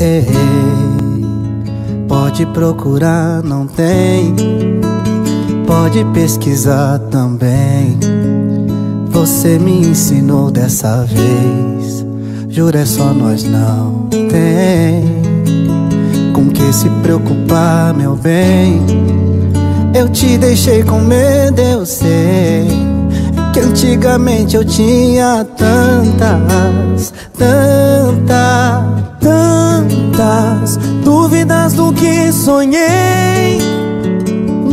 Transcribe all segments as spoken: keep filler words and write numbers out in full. Errei, pode procurar, não tem. Pode pesquisar também. Você me ensinou dessa vez. Juro, é só nós, não tem com que se preocupar, meu bem. Eu te deixei com medo, eu sei. Antigamente eu tinha tantas, tantas, tantas dúvidas do que sonhei,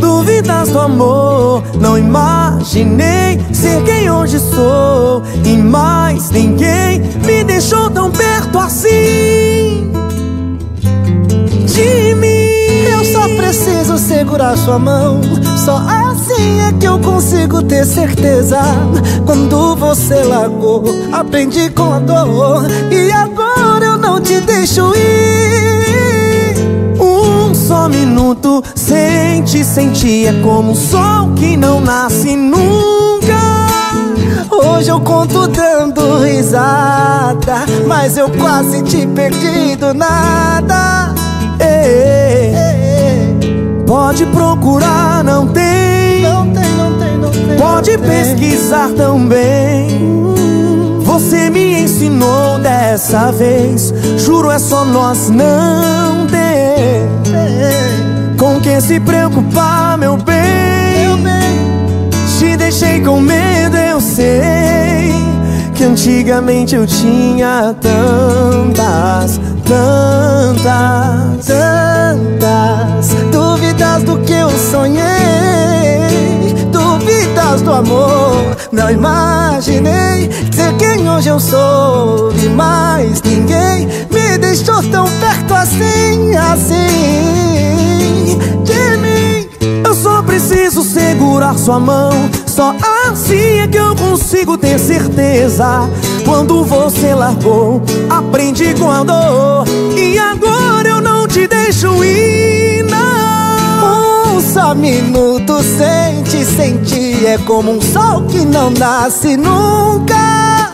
dúvidas do amor. Não imaginei ser quem hoje sou, e mais ninguém me deixou tão perto assim de mim. Eu só preciso segurar sua mão, só assim é que eu consigo ter certeza. Quando você largou, aprendi com a dor, e agora eu não te deixo ir. Um só minuto sem te sentir é como um sol que não nasce nunca. Hoje eu conto dando risada, mas eu quase te perdi do nada. Ei, pode procurar, não tem. Não tem, não tem, não tem. Pode pesquisar também. Você me ensinou dessa vez. Juro, é só nós, não tem com que se preocupar, meu bem. Te deixei com medo, eu sei. Que antigamente eu tinha tantas, tantas, tantas dúvidas do que eu sonhei, dúvidas do amor. Não imaginei ser quem hoje eu sou, e mais ninguém me deixou tão perto assim, assim de mim. Eu só preciso segurar sua mão, só assim é que eu consigo ter certeza. Quando você largou, aprendi com a dor, e agora eu não te deixo ir, não. Um só minuto sem te sentir é como um sol que não nasce nunca.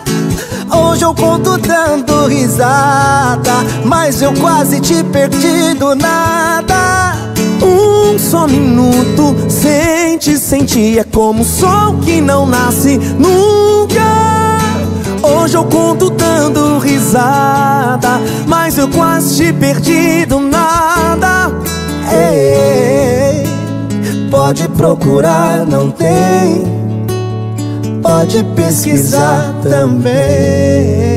Hoje eu conto dando risada, mas eu quase te perdi do nada. Um só minuto sem te sentir é como um sol que não nasce nunca. Hoje eu conto dando risada, mas eu quase te perdi do nada. Ei, pode procurar, não tem. Pode pesquisar também.